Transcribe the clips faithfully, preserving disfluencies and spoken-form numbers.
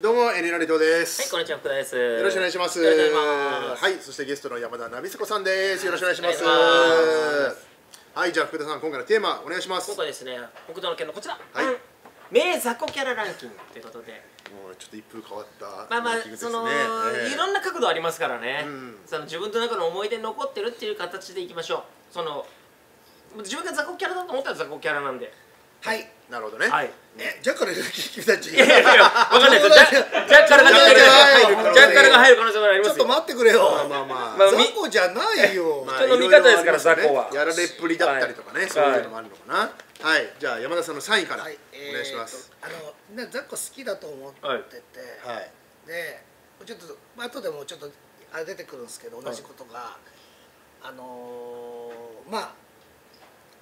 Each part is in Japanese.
どうもエネラリトです。はい、こんにちは、福田です。よろしくお願いします。はい、そしてゲストの山田ナビスコさんです。よろしくお願いします。はい、じゃあ福田さん、今回のテーマお願いします。今回ですね、北斗の拳のこちら、はい、名雑魚キャラランキングということで、もうちょっと一風変わった、まあまあそのいろんな角度ありますからね。その自分の中の思い出に残ってるっていう形でいきましょう。その自分が雑魚キャラだと思ったら雑魚キャラなんで。はい、なるほどね。え、ジャッカルが君たち。いやいや、わかんない。ジャッカルが入る可能性もありますよ。ちょっと待ってくれよ。まあまあまあ。雑魚じゃないよ。人の味方ですから雑魚は。やられっぷりだったりとかね、そういうのもあるのかな。はい、じゃあ山田さんのさんいからお願いします。あの、みんな雑魚好きだと思ってて、で、ちょっと後でもちょっとあれ出てくるんですけど、同じことがあのまあ。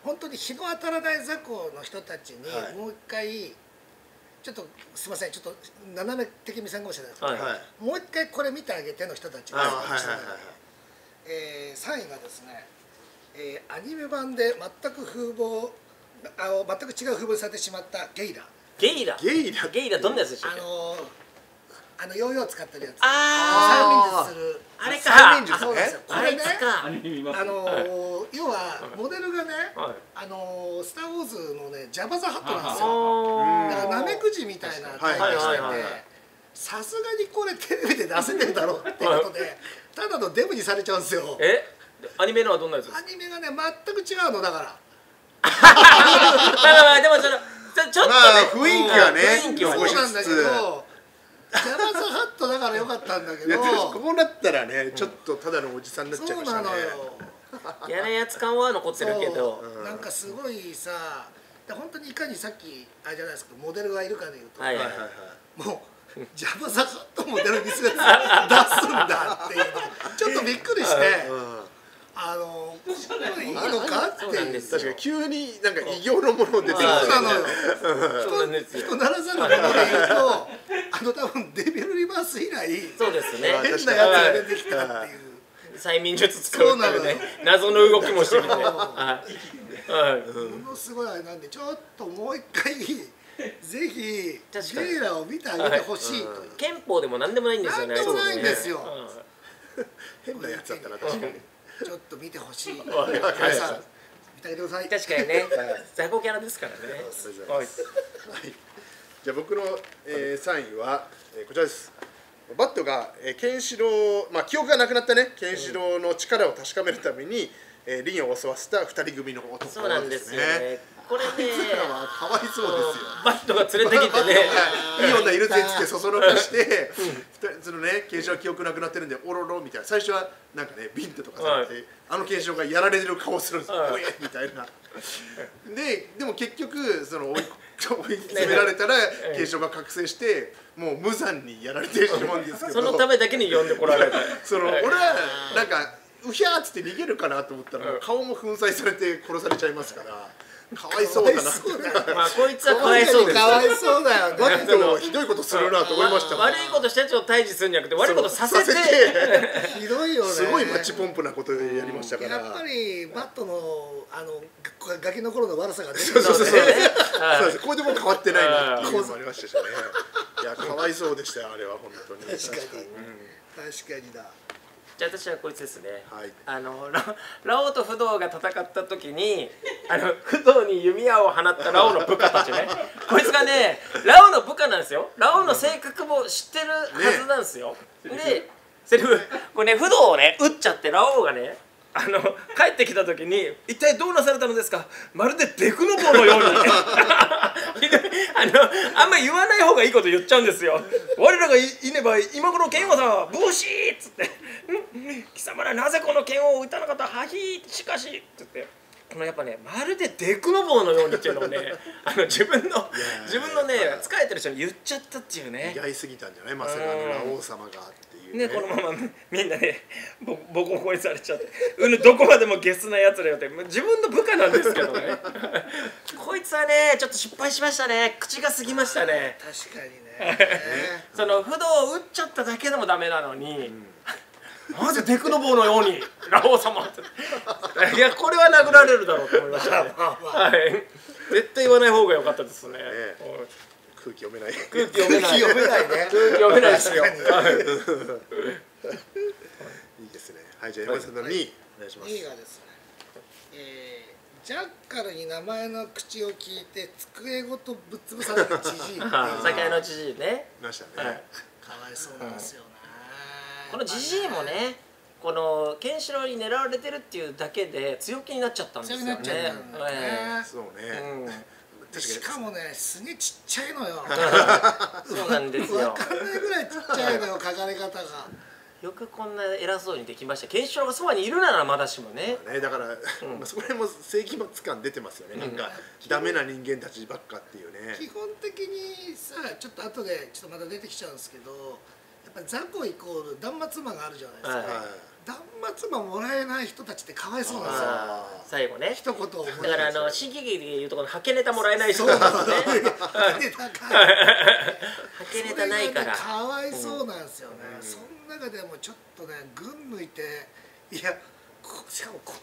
本当に日の当たらない雑魚の人たちにもう一回ちょっとすみませんちょっと斜め的に参考者じゃなくてもう一回これ見てあげての人たちがさんいがですね、えー、アニメ版で全く風貌あ全く違う風貌にされてしまったゲイラゲイラゲイラゲイラどんなやつでしたっけ？あのーあのヨーヨー使ってるやつ、ああ、催眠術するあれか、そうですよ。これね、あの要はモデルがね、あのスターウォーズのねジャバザハットなんですよ。だからナメクジみたいな体型してて、さすがにこれテレビで出せてるだろうっていうことで、ただのデブにされちゃうんですよ。え、アニメのはどんなやつ？アニメがね全く違うのだから。まあでもそのちょっとね雰囲気はね、雰囲気はそうなんだけど。ジャバザハットだから良かったんだけど、こうなったらねちょっとただのおじさんになっちゃいましたね。やなやつ感は残ってるけど、なんかすごいさ、本当にいかにさっきあれじゃないですか、モデルがいるかでいうと、もうジャバザハットモデルにする出すんだっていうちょっとびっくりして、あのいいのかって確かに急になんか異形のもの出てきたのよ。人ならざるもので言うと。あの多分デビルリバース以来そうですね、変なやつが出てきたっていう催眠術使うっていうね、謎の動きもしてるね。ものすごいあれなんで、ちょっともう一回ぜひゲイラを見てあげてほしいと。憲法でもなんでもないんですよね。なんでもないんですよ。変なやつだったな、確かに。ちょっと見てほしい。皆さん見てあげてください。確かにね、雑魚キャラですからね。はい、じゃあ僕のさんいはこちらです。バットがケンシロウ、まあ記憶がなくなったねケンシロウの力を確かめるためにリンを襲わせたふたり組の男ですね。そうなんですよね。これね、かわいそうですよ。バットが連れてきてね、いい女いるぜっつってそそろかしてふたりのね、ケンシロウは記憶なくなってるんでおろろみたいな、最初はなんかねビンタとかされて、あのケンシロウがやられてる顔するんですよ、おやみたいな。ででも結局その追い詰められたら継承が覚醒してもう無残にやられてしまうんですけど、そのためだけに呼んでこられたその俺はなんかうひゃーっつって逃げるかなと思ったら顔も粉砕されて殺されちゃいますから、かわいそうだな。まあこいつはかわいそうです。かわいそうだよ。バットもひどいことするなと思いました。悪いことしたやつを退治するんじゃなくて悪いことさせてひどいよね。すごいマッチポンプなことやりましたから、やっぱりバットのあのガキの頃の悪さが出てるんですね。これでも変わってないなっていうのもありましたしね。いや、かわいそうでしたよあれは本当に。確かに確かにだ。じゃあ私はこいつですね。はい、あのラ、ラオウとフドウが戦った時に、あのフドウに弓矢を放ったラオウの部下たちね。こいつがね、ラオウの部下なんですよ。ラオウの性格も知ってるはずなんですよ。ね、で、セリフこれね、フドウをね撃っちゃってラオウがね、あの帰ってきた時に一体どうなされたのですか。まるでデクノボのように。あの、あんまり言わない方がいいこと言っちゃうんですよ。我らが い, いねば今頃剣王さんは帽子っつって「貴様らなぜこの剣王を打たなかったはひしかし」っつってこのやっぱねまるでデクノボーのようにっていうのをねあの自分の自分のね疲れてる人に言っちゃったっていうね。意外すぎたんじゃない、まさかの王様がっていうね。このままみんなねボコボコにされちゃって「どこまでもゲスなやつだよ」って自分の部下なんですけどね。こいつはねちょっと失敗しましたね。口が過ぎましたね。確かにね。その不動を打っちゃっただけでもダメなのに、なぜデクノボーのようにラオウ様っていや、これは殴られるだろうと思いましたね。はい、絶対言わない方が良かったですね。空気読めない。空気読めない。空気読めないね。空気読めないですよ。いいですね。はい、じゃあ山下さんのにいお願いします。にいがですね、えー、ジャッカルに名前の口を聞いて机ごとぶっ潰される知事。酒の知事ね。いましたね。かわいそうなんですよね。このジジイもね、このケンシロウに狙われてるっていうだけで強気になっちゃったんですよね。そうね。しかもね、すげえちっちゃいのよ。そうなんですよ。わかんないぐらいちっちゃいのよ、書かれ方が。よくこんな偉そうにできました。ケンシロウがそばにいるならまだしもね。だから、それも世紀末感出てますよね。なんかダメな人間たちばっかっていうね。基本的にさ、ちょっと後でちょっとまた出てきちゃうんですけど。雑魚イコール断末魔があるじゃないですか、はい、断末魔もらえない人たちってかわいそうなんですよ。最後ね、一言思い出す。だからあの新喜劇でいうとこのハケネタもらえない人なんですね。ハケネタないからかわいそうなんですよね、うん、その中でもちょっとね群抜いて、いやこしかもこ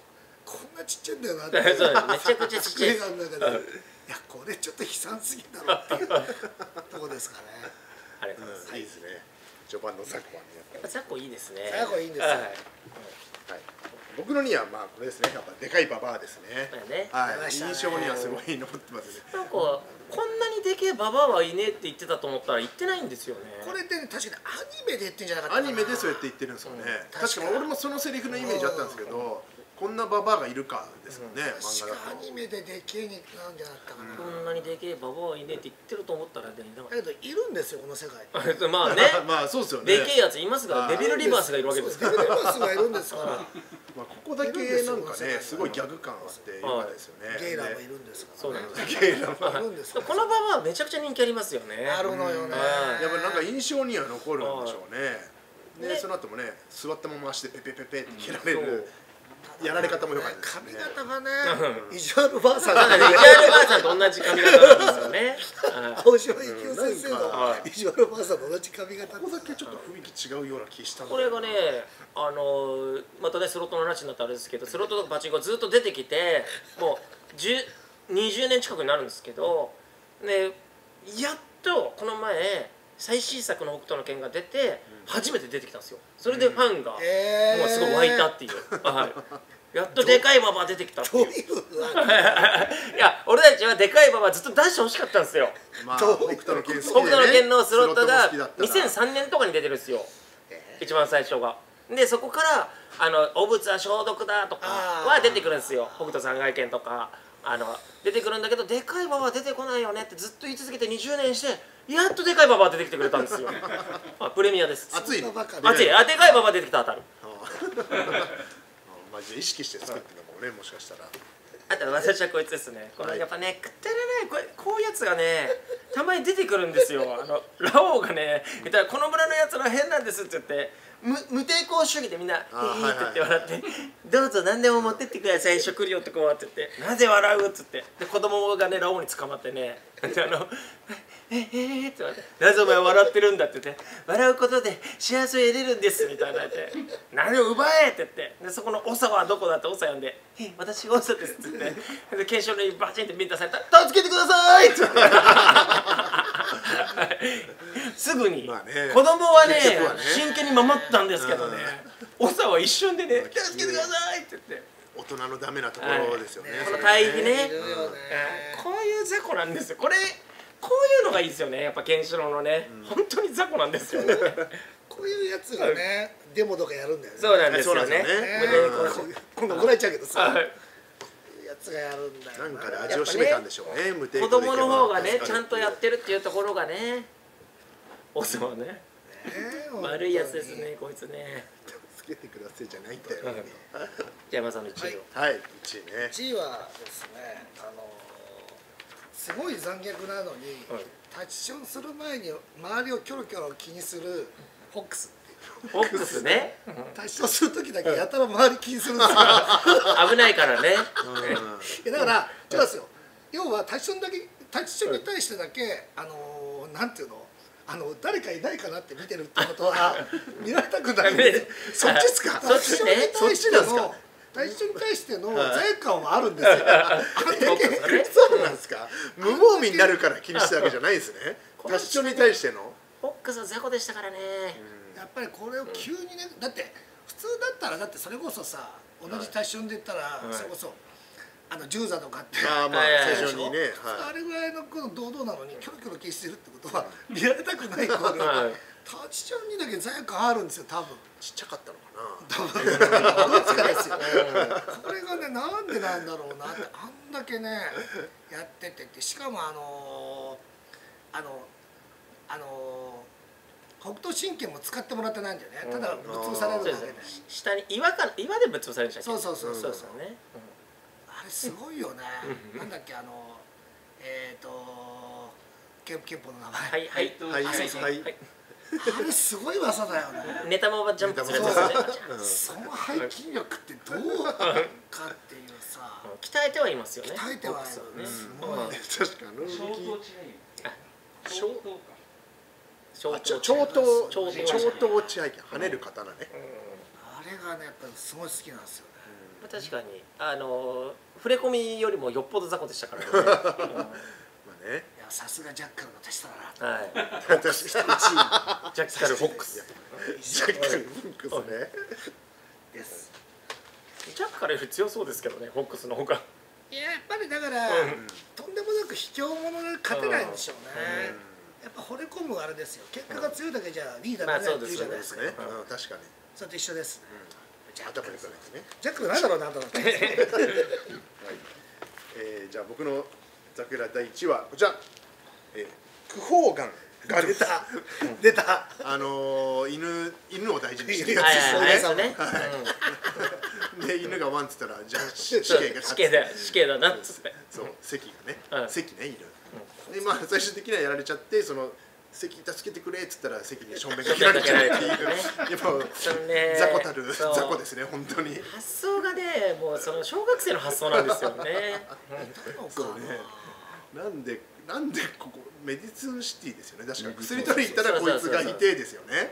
こんなちっちゃいんだよなってめちゃくちゃちっちゃい映画の中で、いやこれちょっと悲惨すぎだろっていうとこですかね。ありがとうございます。はい、いいですね。序盤のザコはね、やっぱザコいいですね。ザコいいんですよ。はい。僕のにはまあこれですね。やっぱでかいババアですね。はい。印象にはすごい残ってますね。なんかこんなにでけえババアはいねえって言ってたと思ったら言ってないんですよね。これって確かにアニメで言ってんじゃなかったかな。アニメでそうやって言ってるんですよね。確かに俺もそのセリフのイメージあったんですけど、こんなババアがいるかですもんね。確かアニメででけえになんじゃなかったかな。こんなにでけえババアいねえって言ってると思ったら、だけどいるんですよこの世界。まあね。まあそうですよね。でけえやついますから。デビルリバースがいるわけですから。デビルリバースがいるんですから。まあここだけなんかね、すごいギャグ感あっていいわけですよね。ゲイラーもいるんですから。そうなんです。ゲイラーもいるんです。このババアめちゃくちゃ人気ありますよね。あるのよね。やっぱなんか印象には残るんでしょうね。ね、その後もね、座ったまま足でペペペペって切られる。やられ方も良かったですね。髪型がね、イジュアルばあさんだね。イジュアルばあさんと同じ髪型なんですよね。青島幸男先生のイジュアルばあさんと同じ髪型。ここだけちょっと雰囲気違うような気したんだけど。これがね、あのまたねスロットの話になったあれですけど、スロットとかパチンコずっと出てきて、もうにじゅうねん近くになるんですけど、ねやっとこの前最新作の北斗の拳が出て初めて出てきたんですよ。それでファンがもうすごい湧いたっていう、はい、やっとでかいババア出てきたっていう。いや俺たちはでかいババアずっと出してほしかったんですよ。北斗の拳のスロットがにせんさんねんとかに出てるんですよ、一番最初が。でそこからあの「汚物は消毒だ」とかは出てくるんですよ。北斗三外見とかあの出てくるんだけど、でかいババア出てこないよねってずっと言い続けてにじゅうねんして。やっとでかいババア出てきてくれたんですよ。あ、プレミアです。熱いの。熱い。あ、でかいババア出てきた当たる。マジで意識して作ってるのもね、もしかしたら。あと私はこいつですね。このやっぱね、くだらないこれこういうやつがね、たまに出てくるんですよ。あのラオウがね、言ったらこの村のやつら変なんですって言って、無無抵抗主義でみんなへーって言って笑って、どうぞ何でも持ってってください食料とかはって言って、なぜ笑うっつって、で子供がねラオウに捕まってね、あの。ええええってなぜお前笑ってるんだって言って、笑うことで幸せを得れるんですみたいな言って「何を奪え!」って言って、でそこの「オサはどこだ?」ってオサ呼んで「え私オサです」って言ってで検証にバチンってビンタされたら「助けてください!」って言ってすぐに、まあね、子供は ね, はね真剣に守ったんですけどね、オサは一瞬でね「助けてください!」って言って。大人のダメなところですよね。この対比ね、こういう雑魚なんですよ。これこういうのがいいですよね。やっぱケンシロウのね、うん、本当に雑魚なんですよね。こういうやつがね、デモとかやるんだよね。そうなんですよね。今度怒られちゃうけどさ、はい、やつがやるんだよ。なんかで味を占めたんでしょうね。ね子供の方がね、ちゃんとやってるっていうところがね、オスはね、悪いやつですね、こいつね。助けてくださいじゃないんだよ、ね。じゃあ山さんのいちいを。はい、いちいね。いちいはですね、あの。すごい残虐なのに、はい、タッチションする前に周りをキョロキョロ気にするフォックス。フォックスね。タッチションする時だけやたら周り気にするんですよ。危ないからね。だから違うんですよ。要はタッチションだけタッチションに対してだけあのー、なんていうの。あの誰かいないかなって見てるってことは見られたくないんで。そっちですか。タッチションに対しての。対象に対しての罪悪感はあるんですよ。そうなんですか。無防備になるから気にしたわけじゃないですね。タッションに対してのフォックスは雑魚でしたからね、うん、やっぱりこれを急にね、だって普通だったらだってそれこそさ同じタッションで言ったら、はい、それこそあの銃座とかってあれぐらいの堂々なのにキョロキョロ消してるってことは見られたくないから、はい、タッションにだけ罪悪感あるんですよ多分。ちっちゃかったのかな多分どっちかですよねこれがねなんでなんだろうなってあんだけねやっててってしかもあのー、あのあのー、北東神拳も使ってもらってないんだよねただぶっ潰されるだけで下に岩か岩でぶっ潰されるんじゃないですか。そうそうそうそうね、うんすごいよね。なんだっけあのえっと憲法の名前。はいはいはい。あれすごい技だよね。ネタもジャンプするんですよね。その背筋力ってどうかっていうさ。鍛えてはいますよね。鍛えてはいますよね。すごい確かに。相当違うよ。相当か。相当相当相当落ち合い跳ねる刀ね。あれがねやっぱりすごい好きなんですよ。確かにあの触れ込みよりもよっぽど雑魚でしたからね。さすがジャッカルの手下だな。はい。ジャッカルフォックス。ジャッカルフォックスね。です。ジャッカルより強そうですけどね、フォックスのほうが。いややっぱりだからとんでもなく卑怯者で勝てないんでしょうね。やっぱ惚れ込むあれですよ。結果が強いだけじゃリーダーになれないじゃないですか。確かに。それと一緒です。ジャックなんだろうなんだろう。じゃあ僕のザクラだいいちはこちらクホーガンガルフ出たあの犬犬を大事にしてるやつですね。で犬がワンっつったらじゃあ死刑が死刑だ死刑だなっつってそう席がね席ね犬でまあ最終的にはやられちゃってその関助けてくれっつったら関に正面かけられちゃうっていうやっぱ雑魚たる雑魚ですね本当に発想がねもうその小学生の発想なんですよねそうねなんでなんでここメディスンシティですよね確か薬取りに行ったらこいつがいてですよね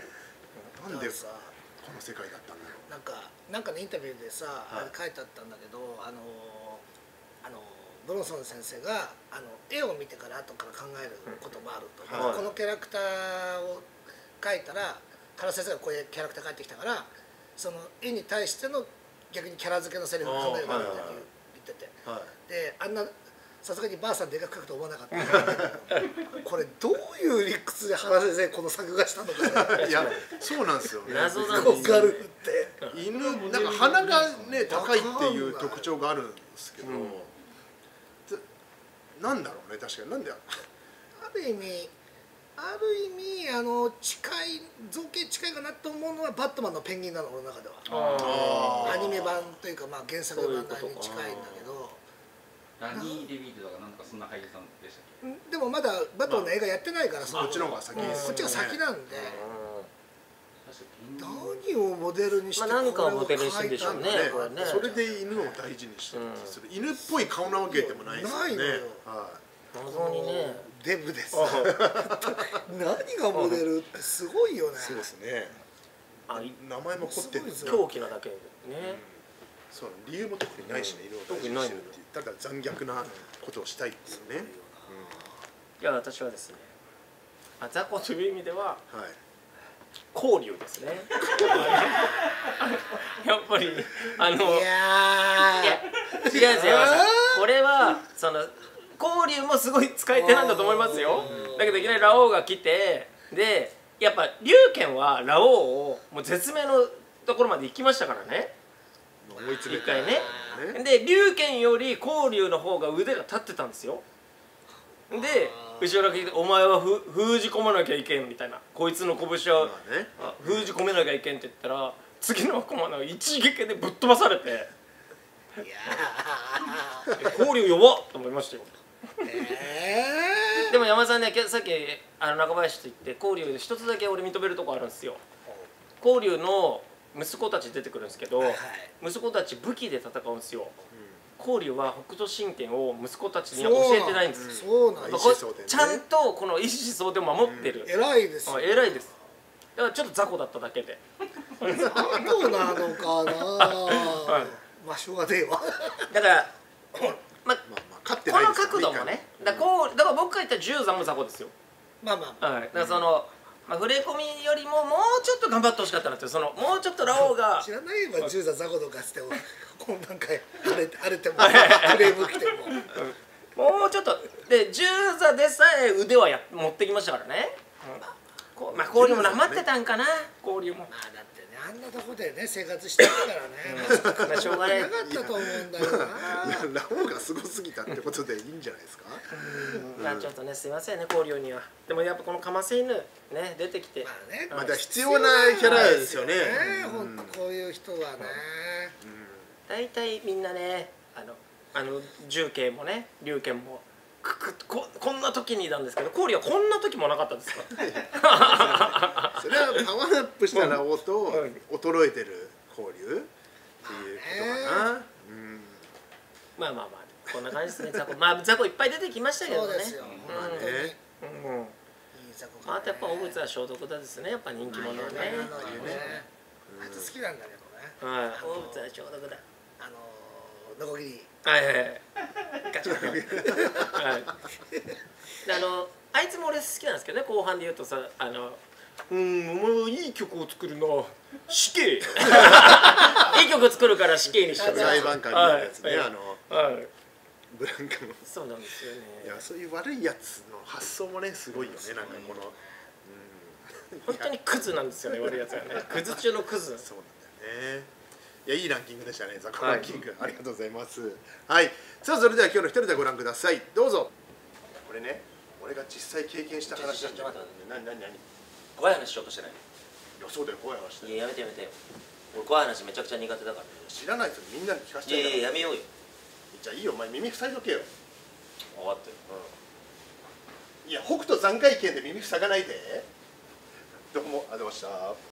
なんでこの世界だったんだろうなんかなんかのインタビューでさ書いてあったんだけどあのあのブロンソン先生があの絵を見てから後から考えることもあると、はい、このキャラクターを描いたら原先生がこういうキャラクター描いてきたからその絵に対しての逆にキャラ付けのセリフを考えることだって言ってて、はい、であんなさすがにばあさんで描く描くと思わなかったこれどういう理屈で原先生この作画したのか、ね、いやそうなんですよね謎なんですよね犬なんか鼻がね高いっていう特徴があるんですけど。うんなんだろうね確かになんである意味ある意味あの近い造形近いかなと思うのはバットマンのペンギンなの俺の中ではアニメ版というかまあ原作版に近いんだけどラニー・デビートとかなんかそんな俳優さんでしたっけでもまだバットマンの映画やってないからこっちの方が先ですこっちが先なんで何をモデルにして何かをモデルにしてるんでしょうねそれで犬を大事にしてるんですよ犬っぽい顔なわけでもないですよね謎にねデブです何がモデルってすごいよねそうですね名前も凝ってるんですよ狂気なだけでねそう理由も特にないしね犬を大事にしてるってだから残虐なことをしたいっていうねいや私はですね雑魚という意味では交流ですね。やっぱりあのいや違うんですよ。これはその交流もすごい使い手なんだと思いますよ。だけどいきなりラオウが来てでやっぱ龍拳はラオウをもう絶命のところまで行きましたからね。一回ね。で龍拳より交流の方が腕が立ってたんですよ。で後ろが聞いて「お前はふ封じ込めなきゃいけん」みたいな「こいつの拳を封じ込めなきゃいけん」って言ったら次の駒の一撃でぶっ飛ばされていや交流弱っと思いましたよ、えー、でも山田さんねさっきあの中林と言って交流で一つだけ俺認めるとこあるんですよ交流の息子たち出てくるんですけど、はい、息子たち武器で戦うんですよ交流は北斗神拳を息子たちには教えてないんです。ちゃんとこの意思相伝を守ってる。偉いです。偉いです。だからちょっと雑魚だっただけで。雑魚なのかな。場所がでは。だからまこの角度もね。だから僕が言った十座も雑魚ですよ。まあまあ、はい、だからその、まあ、触れ込みよりももうちょっと頑張ってほしかったなって、そのもうちょっとラオウが知らないわ、中座雑魚とかしてもこんなんか荒れて、荒れてもクレーム来ても、うん、もうちょっとで中座でさえ腕はや持ってきましたからね、うん、まあ交流もなまってたんかな、交流も、まあだってね、あんなとこでね生活してるからね、まあしょうがないなかったと思うんだよな。ラオウがすごすぎたってことでいいんじゃないですか。まあちょっとね、すいませんね、交流には。でもやっぱこのかませ犬ね出てきて、まだ必要なキャラですよね。本当こういう人はね。大体みんなね、あのあの重慶もね、龍拳もここんな時にいたんですけど、交流はこんな時もなかったですか。それはパワーアップしたラオウと衰えてる交流っていうことかな。まあまあまあこんな感じですね。ザコ、まあザコいっぱい出てきましたけどね。そうですよ。まあやっぱオブツは消毒だですね。やっぱ人気者ね。あいつ好きなんだけどね。はい。オブツは消毒だ。あのノコギリ。はいはいはい。ガチャ。はい。あのあいつも俺好きなんですけどね。後半で言うとさ、あのうんお前はいい曲を作るな。死刑。いい曲作るから死刑にした。裁判官みたいなやつね。あの。はい、ブランカもそうなんですよね。いや、そういう悪いやつの発想もねすごいよね。なんかこの、うん、本当にクズなんですよね、悪いやつはね。クズ中のクズ。そうなんだよね。いや、いいランキングでしたね、ザコランキング、はい、ありがとうございます。はい、さあそれでは今日の一人でご覧ください。どうぞ。これね、俺が実際経験した話なんだ。何何何？怖い話しようとしてない。いや、そうだよ、怖い話だよ。いや、やめてやめてよ。俺怖い話めちゃくちゃ苦手だから。知らない人みんなに聞かせて。いやいや、やめようよ。じゃあいいよ、お前耳塞いとけよ。分かってる、うん、いや、北斗残骸圏で耳塞がないで。どうもありがとうございました。